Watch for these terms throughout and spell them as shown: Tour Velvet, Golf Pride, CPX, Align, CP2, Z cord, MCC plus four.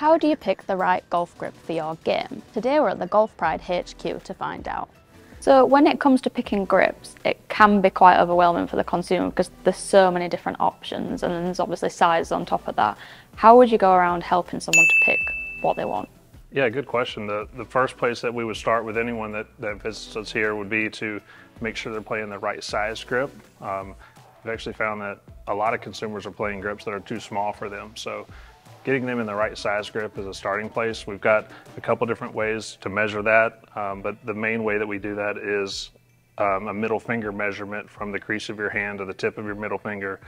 How do you pick the right golf grip for your game? Today we're at the Golf Pride HQ to find out. So when it comes to picking grips, it can be quite overwhelming for the consumer because there's so many different options and then there's obviously sizes on top of that. How would you go around helping someone to pick what they want? Yeah, good question. The first place that we would start with anyone that visits us here would be to make sure they're playing the right size grip. We've actually found that a lot of consumers are playing grips that are too small for them. So getting them in the right size grip is a starting place. We've got a couple different ways to measure that, but the main way that we do that is a middle finger measurement from the crease of your hand to the tip of your middle finger.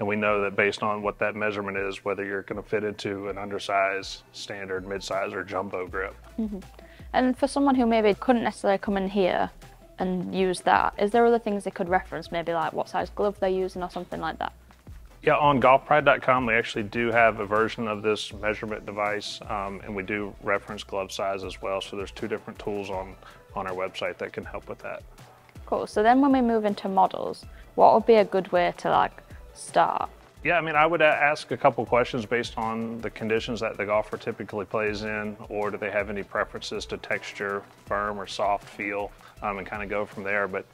And we know that based on what that measurement is, whether you're going to fit into an undersize, standard, midsize, or jumbo grip. Mm-hmm. And for someone who maybe couldn't necessarily come in here and use that, is there other things they could reference, maybe like what size glove they're using or something like that? Yeah, on golfpride.com, we actually do have a version of this measurement device, and we do reference glove size as well. So there's two different tools on our website that can help with that. Cool. So then when we move into models, what would be a good way to like start? Yeah, I mean, I would ask a couple questions based on the conditions that the golfer typically plays in, or do they have any preferences to texture, firm or soft feel, and kind of go from there. But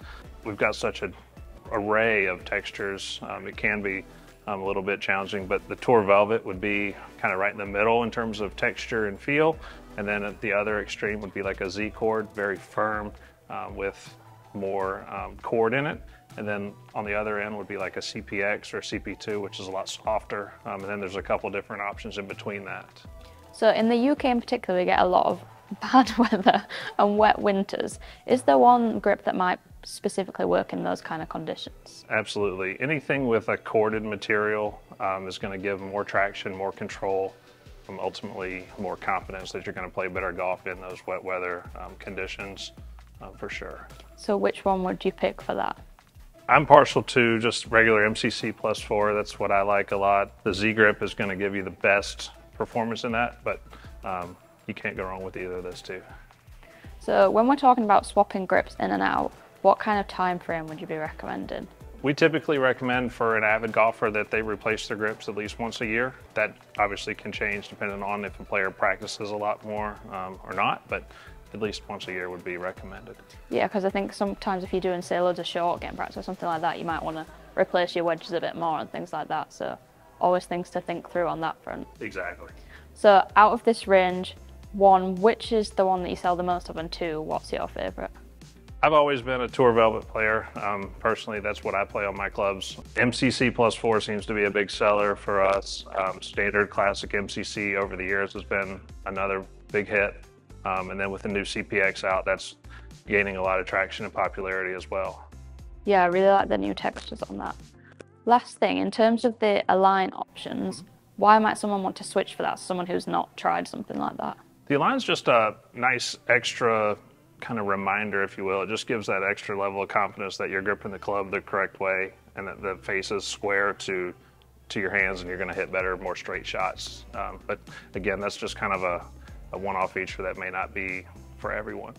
we've got such an array of textures, it can be a little bit challenging, but the Tour Velvet would be kind of right in the middle in terms of texture and feel. And then at the other extreme would be like a Z cord, very firm with more cord in it. And then on the other end would be like a CPX or CP2, which is a lot softer. And then there's a couple different options in between that. So in the UK in particular, we get a lot of bad weather and wet winters. Is there one grip that might specifically work in those kind of conditions? Absolutely. Anything with a corded material is going to give more traction, more control, and ultimately more confidence that you're going to play better golf in those wet weather conditions for sure. So which one would you pick for that? I'm partial to just regular MCC plus 4. That's what I like a lot. The Z grip is going to give you the best performance in that, but you can't go wrong with either of those two. So when we're talking about swapping grips in and out, what kind of time frame would you be recommending? We typically recommend for an avid golfer that they replace their grips at least once a year. That obviously can change depending on if a player practices a lot more or not, but at least once a year would be recommended. Yeah, because I think sometimes if you're doing, say, loads of short game practice or something like that, you might want to replace your wedges a bit more and things like that. So always things to think through on that front. Exactly. So out of this range, one, which is the one that you sell the most of, and two, what's your favorite? I've always been a Tour Velvet player. Personally, that's what I play on my clubs. MCC plus 4 seems to be a big seller for us. Standard classic MCC over the years has been another big hit. And then with the new CPX out, that's gaining a lot of traction and popularity as well. Yeah, I really like the new textures on that. Last thing, in terms of the Align options, why might someone want to switch for that, someone who's not tried something like that? The Align's just a nice extra kind of reminder, if you will. It just gives that extra level of confidence that you're gripping the club the correct way and that the face is square to your hands and you're going to hit better, more straight shots. But again, that's just kind of a one-off feature that may not be for everyone.